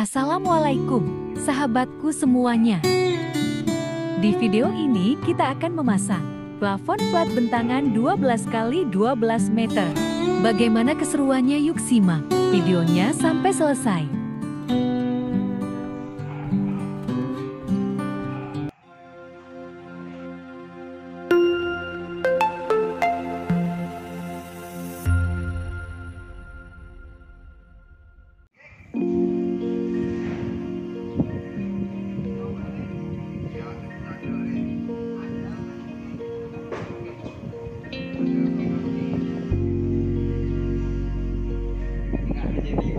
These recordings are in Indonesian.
Assalamualaikum, sahabatku semuanya. Di video ini kita akan memasang plafon plat bentangan 12x12 meter. Bagaimana keseruannya? Yuk simak videonya sampai selesai. Jadi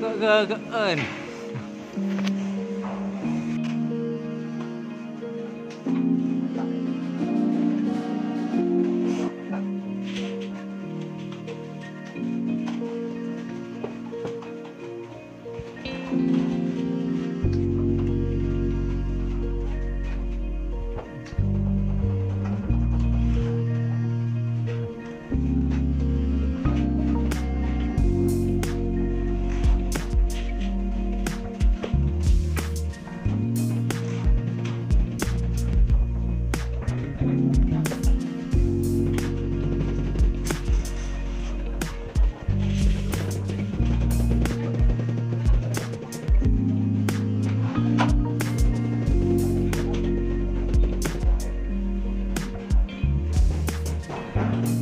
keun.